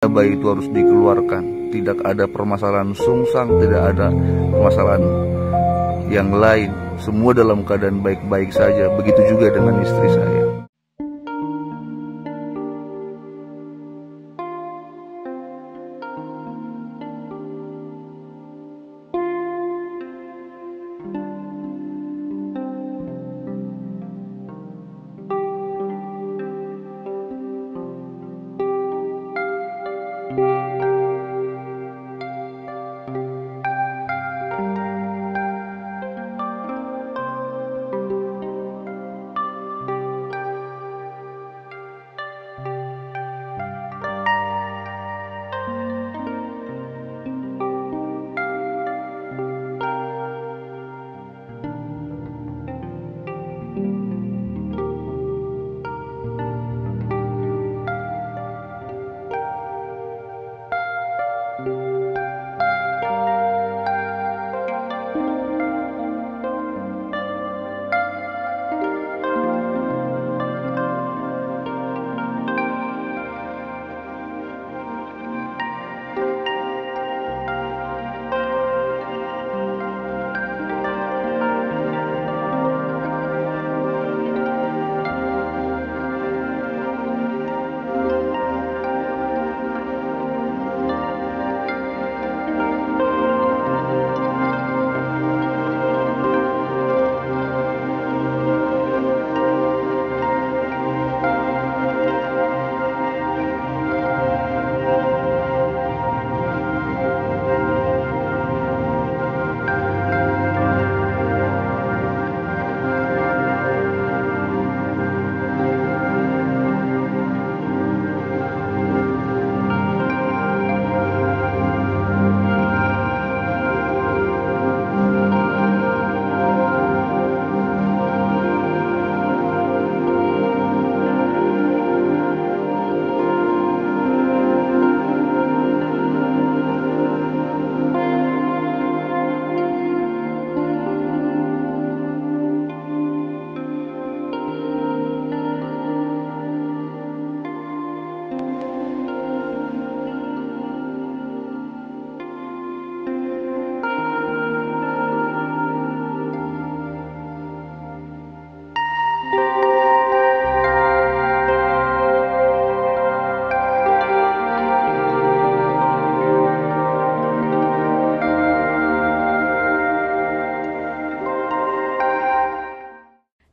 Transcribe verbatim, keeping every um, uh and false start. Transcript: Bayi itu harus dikeluarkan. Tidak ada permasalahan sungsang, tidak ada permasalahan yang lain. Semua dalam keadaan baik-baik saja. Begitu juga dengan istri saya.